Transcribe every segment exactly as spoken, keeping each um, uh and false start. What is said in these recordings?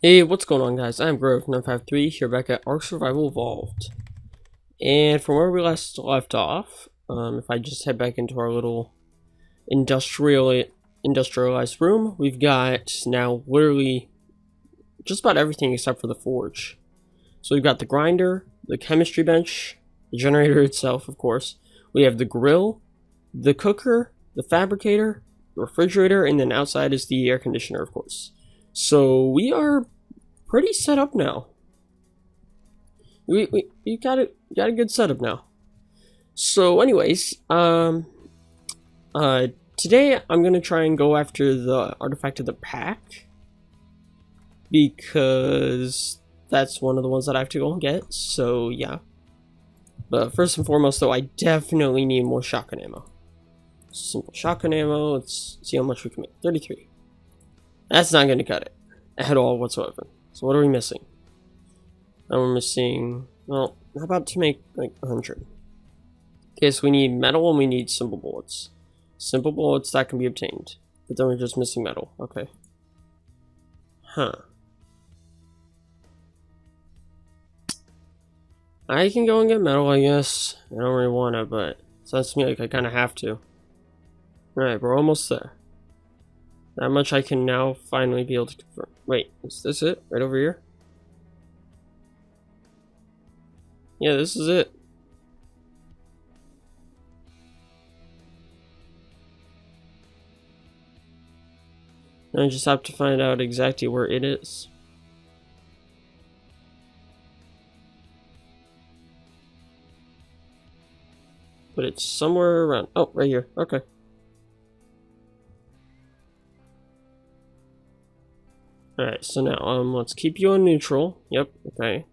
Hey, what's going on, guys? I'm Grove nine five three here back at Ark Survival Evolved. And from where we last left off, um, if I just head back into our little industrial industrialized room, we've got now literally just about everything except for the forge. So we've got the grinder, the chemistry bench, the generator itself, of course. We have the grill, the cooker, the fabricator, the refrigerator, and then outside is the air conditioner, of course. So we are pretty set up now. We we, we got it got a good setup now. So anyways, um uh today I'm gonna try and go after the artifact of the pack, because that's one of the ones that I have to go and get, so yeah. But first and foremost though, I definitely need more shotgun ammo. Simple shotgun ammo, let's see how much we can make. thirty-three. That's not going to cut it at all whatsoever. So what are we missing? And we're missing, well, how about to make like one hundred? Okay, so we need metal and we need simple bullets. Simple bullets that can be obtained. But then we're just missing metal. Okay. Huh. I can go and get metal, I guess. I don't really want to, but sounds to me like I kind of have to. Alright, we're almost there. That much I can now finally be able to confirm. Wait, is this it? Right over here? Yeah, this is it. Now I just have to find out exactly where it is. But it's somewhere around. Oh, right here. Okay. Alright, so now, um, let's keep you on neutral. Yep, okay.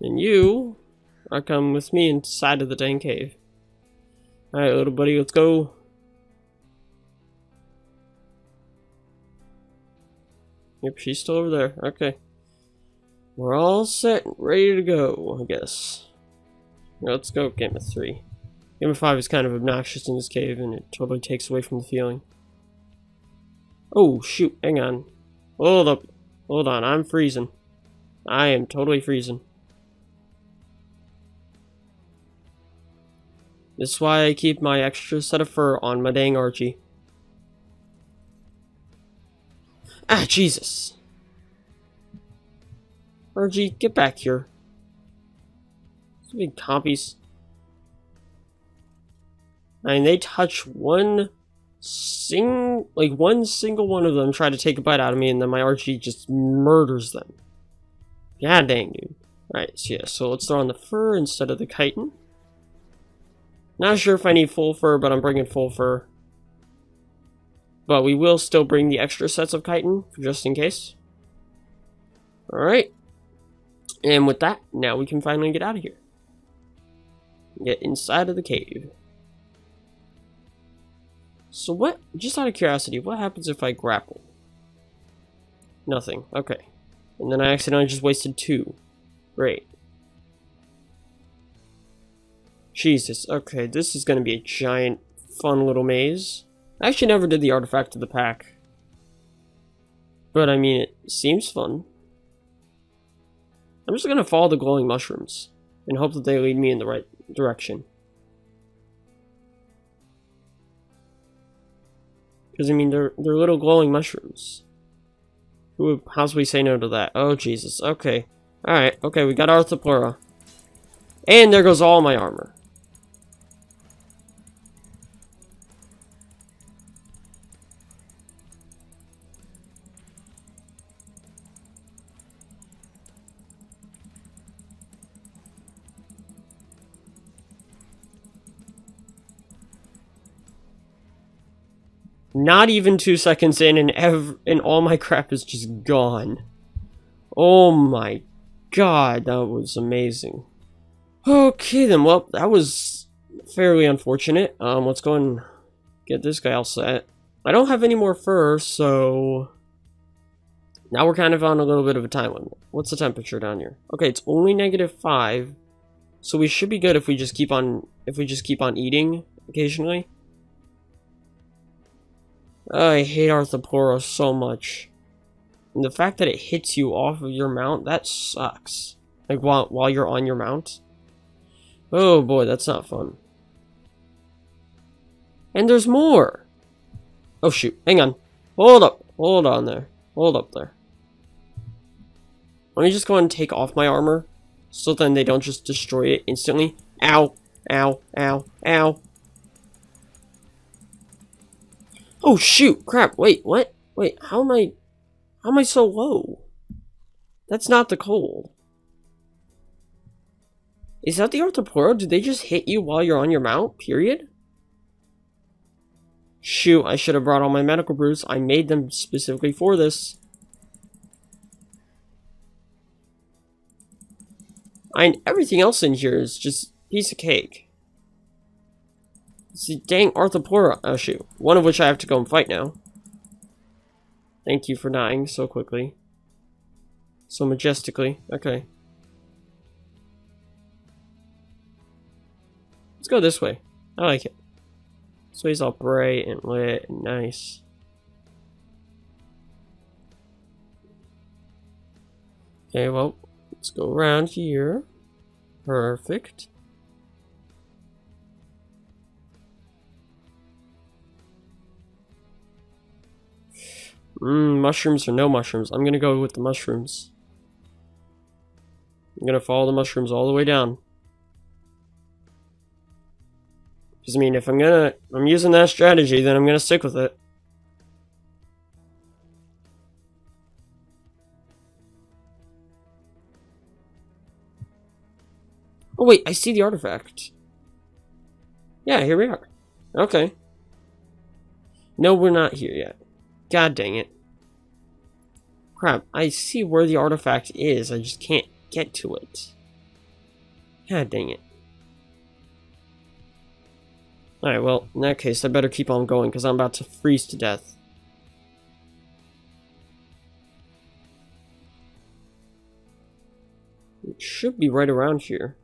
And you are coming with me inside of the dang cave. Alright, little buddy, let's go. Yep, she's still over there. Okay. We're all set and ready to go, I guess. Let's go, Gamma three. Gamma five is kind of obnoxious in this cave, and it totally takes away from the feeling. Oh shoot, hang on. Hold up. Hold on, I'm freezing. I am totally freezing. This is why I keep my extra set of fur on my dang Archie. Ah, Jesus! Archie, get back here. These big compies. I mean, they touch one... Sing like one single one of them tried to take a bite out of me, and then my Archie just murders them. God dang, dude. Alright, so yeah, so let's throw on the fur instead of the chitin. Not sure if I need full fur, but I'm bringing full fur. But we will still bring the extra sets of chitin just in case. Alright. And with that, now we can finally get out of here. Get inside of the cave. So what, just out of curiosity, what happens if I grapple? Nothing, okay. And then I accidentally just wasted two. Great. Jesus, okay, this is gonna be a giant, fun little maze. I actually never did the artifact of the pack. But I mean, it seems fun. I'm just gonna follow the glowing mushrooms and hope that they lead me in the right direction. Because, I mean, they're, they're little glowing mushrooms. Who would possibly say no to that? Oh, Jesus. Okay. Alright. Okay, we got Arthropluera. And there goes all my armor. Not even two seconds in, and ev and all my crap is just gone. Oh my god, that was amazing. Okay then, well, that was fairly unfortunate. Um, let's go and get this guy all set. I don't have any more fur, so... Now we're kind of on a little bit of a time limit. What's the temperature down here? Okay, it's only negative five. So we should be good if we just keep on, if we just keep on eating occasionally. Oh, I hate Arthropluera so much. And the fact that it hits you off of your mount, that sucks. Like while while you're on your mount. Oh boy, that's not fun. And there's more. Oh shoot, hang on. Hold up. Hold on there. Hold up there. Let me just go ahead and take off my armor. So then they don't just destroy it instantly. Ow. Ow. Ow. Ow. Oh shoot, crap. Wait, what? Wait, how am I how am I so low? That's not the cold. Is that the Arthropluera? Did they just hit you while you're on your mount? Period? Shoot, I should have brought all my medical brews. I made them specifically for this. I and everything else in here is just a piece of cake. It's the dang Arthropluera. Oh shoot. One of which I have to go and fight now. Thank you for dying so quickly. So majestically. Okay. Let's go this way. I like it. So he's all bright and lit and nice. Okay, well, let's go around here. Perfect. Mmm, mushrooms or no mushrooms? I'm gonna go with the mushrooms. I'm gonna follow the mushrooms all the way down. Because, I mean, if I'm gonna... I'm using that strategy, then I'm gonna stick with it. Oh, wait, I see the artifact. Yeah, here we are. Okay. No, we're not here yet. God dang it. Crap, I see where the artifact is, I just can't get to it. God dang it. Alright, well, in that case, I better keep on going, because I'm about to freeze to death. It should be right around here.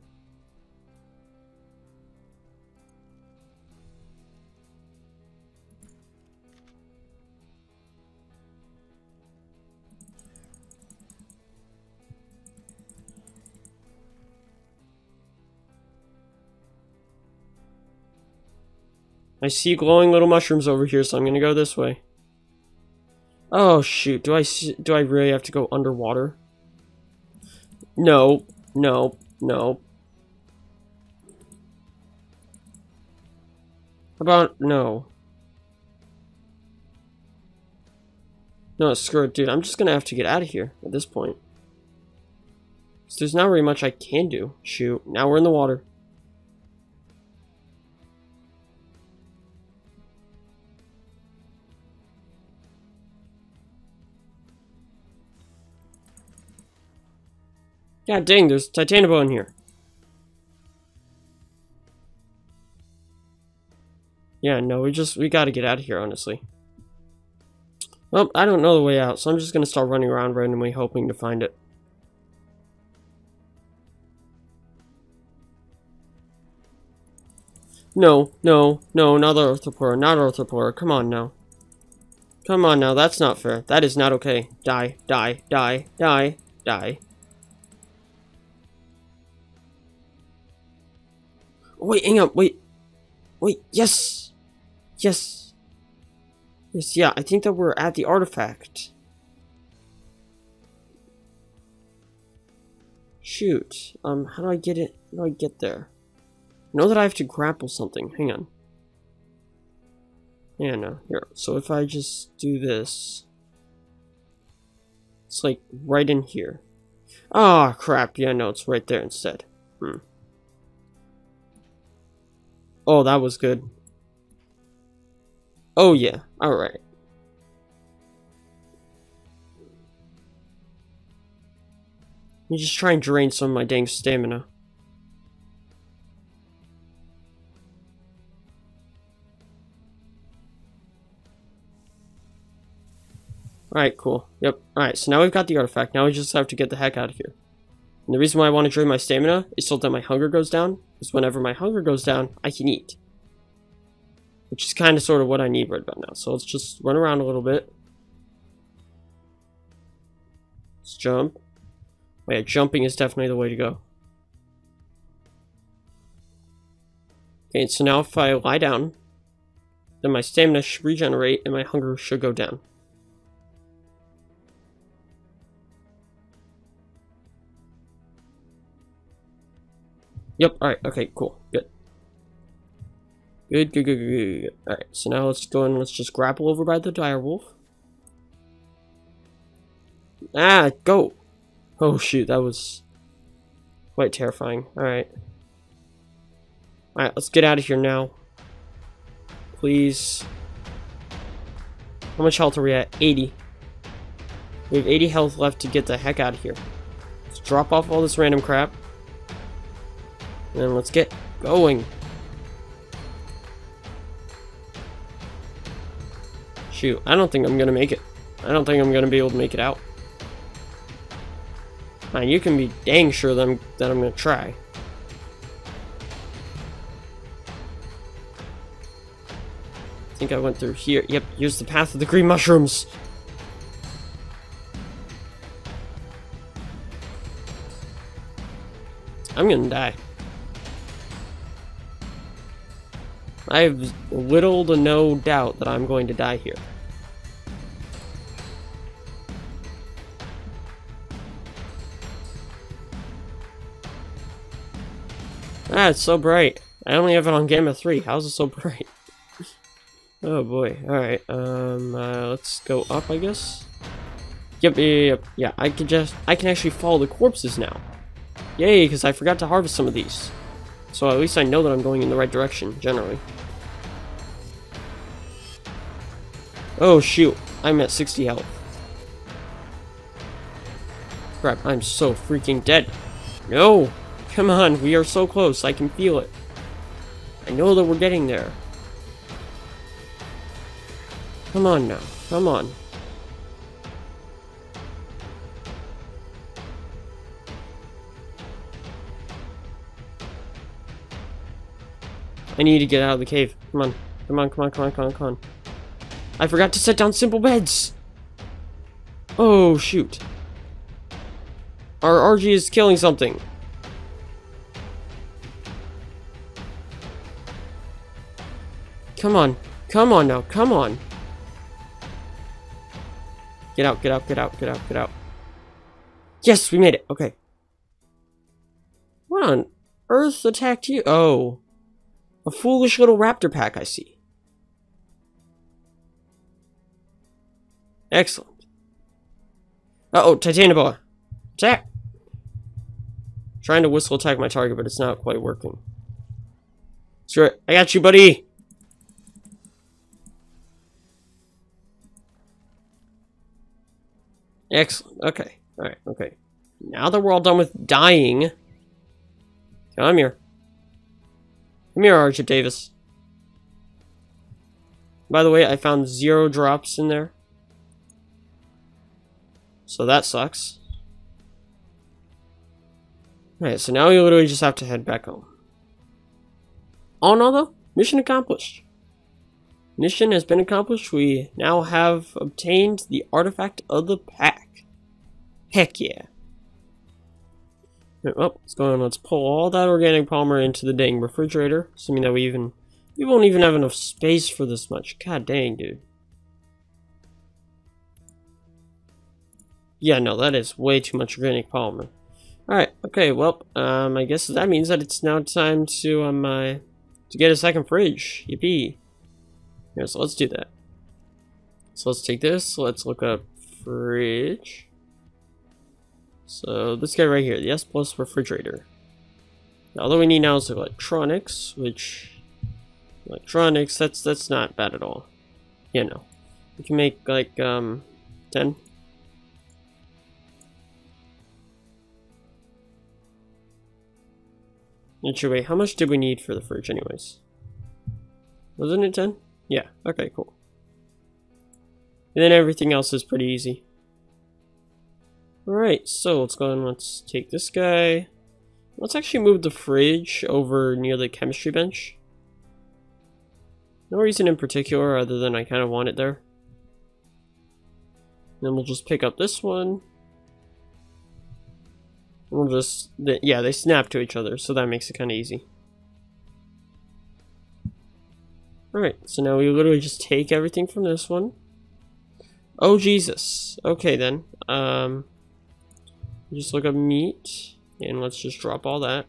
I see glowing little mushrooms over here, so I'm gonna go this way. Oh shoot, do I, do I really have to go underwater? No, no, no. How about, no. No, screw it, dude, I'm just gonna have to get out of here at this point. So there's not really much I can do. Shoot, now we're in the water. God dang, there's Titanoboa in here. Yeah, no, we just, we gotta get out of here, honestly. Well, I don't know the way out, so I'm just gonna start running around randomly hoping to find it. No, no, no, not Arthropluera, not Arthropluera, come on now. Come on now, that's not fair. That is not okay. Die, die, die, die, die. Wait, hang on, wait. Wait, yes! Yes. Yes, yeah, I think that we're at the artifact. Shoot. Um, how do I get it? How do I get there? I know that I have to grapple something. Hang on. Yeah, no. Here. So if I just do this. It's like right in here. Ah, oh, crap. Yeah, no, it's right there instead. Hmm. Oh, that was good. Oh, yeah. All right. Let me just try and drain some of my dang stamina. All right, cool. Yep. All right, so now we've got the artifact. Now we just have to get the heck out of here. And the reason why I want to drain my stamina is so that my hunger goes down. Because whenever my hunger goes down, I can eat. Which is kind of sort of what I need right about now. So let's just run around a little bit. Let's jump. Oh, yeah, jumping is definitely the way to go. Okay, so now if I lie down, then my stamina should regenerate and my hunger should go down. Yep, alright, okay, cool, good. Good, good, good, good, good. Alright, so now let's go and let's just grapple over by the dire wolf. Ah, go! Oh shoot, that was quite terrifying. Alright. Alright, let's get out of here now. Please. How much health are we at? eighty. We have eighty health left to get the heck out of here. Let's drop off all this random crap. And then let's get going. Shoot, I don't think I'm gonna make it. I don't think I'm gonna be able to make it out. Man, you can be dang sure that I'm, that I'm gonna try. I think I went through here. Yep, here's the path of the green mushrooms. I'm gonna die. I have little to no doubt that I'm going to die here. Ah, it's so bright. I only have it on Gamma three. How's it so bright? Oh boy. Alright, um, uh, let's go up, I guess. Yep, yep, yep. Yeah, I can just, I can actually follow the corpses now. Yay, because I forgot to harvest some of these. So at least I know that I'm going in the right direction, generally. Oh shoot, I'm at sixty health. Crap, I'm so freaking dead. No! Come on, we are so close, I can feel it. I know that we're getting there. Come on now, come on. I need to get out of the cave. Come on, come on, come on, come on, come on, come on. I forgot to set down simple beds! Oh, shoot. Our R G is killing something. Come on, come on now, come on. Get out, get out, get out, get out, get out. Yes, we made it, okay. What on earth attacked you? Oh. A foolish little raptor pack, I see. Excellent. Uh-oh, Titanoboa. Attack! I'm trying to whistle attack my target, but it's not quite working. Screw it. I got you, buddy! Excellent. Okay. Alright, okay. Now that we're all done with dying... Come here. Come here, Archer Davis. By the way, I found zero drops in there. So that sucks. Alright, so now we literally just have to head back home. All in all, though, mission accomplished. Mission has been accomplished. We now have obtained the artifact of the pack. Heck yeah. Oh, let's go and let's pull all that organic polymer into the dang refrigerator. Assuming that we even we won't even have enough space for this much. God dang, dude. Yeah, no, that is way too much organic polymer. Alright, okay, well, um I guess that means that it's now time to um uh, to get a second fridge. Yippee. Yeah, so let's do that. So let's take this, let's look up fridge. So, this guy right here, the S plus refrigerator. Now, all that we need now is electronics, which... Electronics, that's that's not bad at all. You know. We can make, like, um... ten. Not sure, wait, how much did we need for the fridge, anyways? Wasn't it ten? Yeah, okay, cool. And then everything else is pretty easy. Alright, so let's go and let's take this guy. Let's actually move the fridge over near the chemistry bench. No reason in particular other than I kind of want it there. Then we'll just pick up this one. We'll just, they, yeah, they snap to each other, so that makes it kind of easy. Alright, so now we literally just take everything from this one. Oh, Jesus. Okay, then. Um, just look up meat, and let's just drop all that.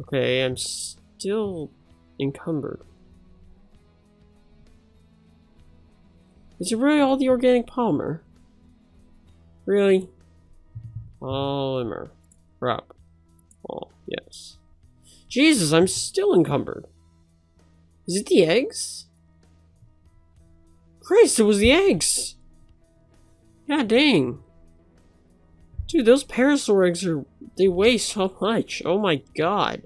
Okay, I'm still encumbered. Is it really all the organic polymer? Really? Polymer. Crap. Oh, yes. Jesus, I'm still encumbered. Is it the eggs? Christ, it was the eggs! God dang. Dude, those parasaur eggs are... they weigh so much. Oh my god.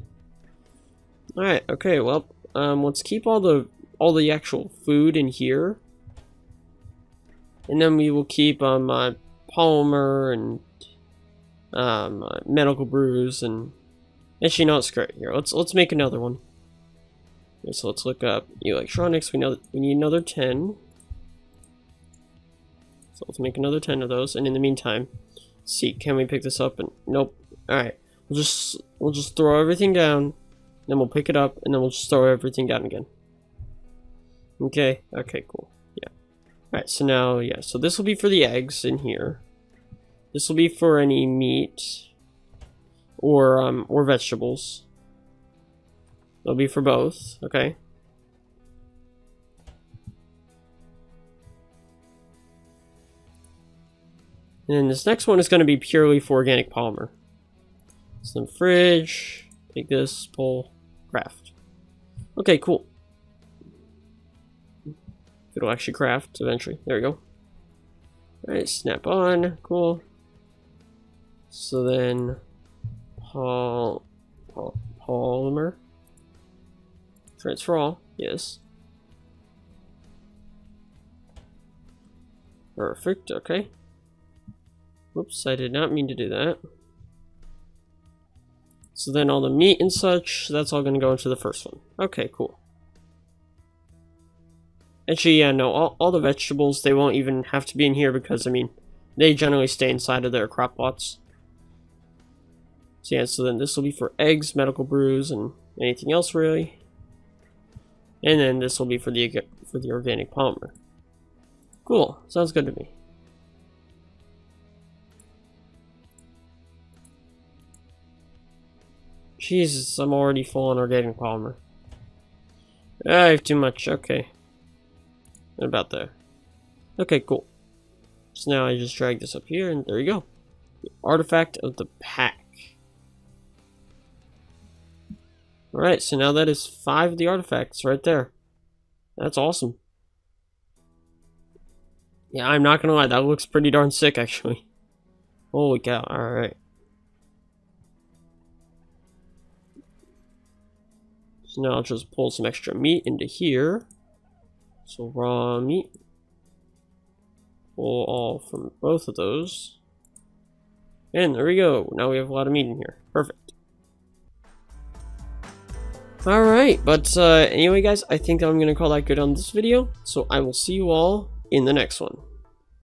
Alright, okay, well, um, let's keep all the, all the actual food in here. And then we will keep um, uh, polymer and um, uh, medical brews and actually no, it's great. Here, let's let's make another one. Okay, so let's look up electronics. We know that we need another ten. So let's make another ten of those. And in the meantime, let's see, can we pick this up? And nope. All right, we'll just we'll just throw everything down. Then we'll pick it up, and then we'll just throw everything down again. Okay. Okay. Cool. Alright, so now, yeah, so this will be for the eggs in here. This will be for any meat or, um, or vegetables. It'll be for both, okay. And then this next one is going to be purely for organic polymer. Some fridge, take this, pull, craft. Okay, cool. It'll actually craft eventually. There we go. Alright, snap on. Cool. So then, poly, poly, polymer. Transfer all. Yes. Perfect. Okay. Whoops, I did not mean to do that. So then, all the meat and such, that's all going to go into the first one. Okay, cool. Actually, yeah, no, all, all the vegetables, they won't even have to be in here because, I mean, they generally stay inside of their crop plots. So yeah, so then this will be for eggs, medical brews, and anything else, really. And then this will be for the, for the organic polymer. Cool, sounds good to me. Jesus, I'm already full on organic polymer. I have too much, okay. About there. Okay, cool. So now I just drag this up here, and there you go. The artifact of the pack. Alright, so now that is five of the artifacts right there. That's awesome. Yeah, I'm not gonna lie, that looks pretty darn sick, actually. Holy cow, alright. So now I'll just pull some extra meat into here. So raw meat, pull all from both of those, and there we go. Now we have a lot of meat in here. Perfect. All right, but uh, anyway, guys, I think I'm gonna call that good on this video. So I will see you all in the next one.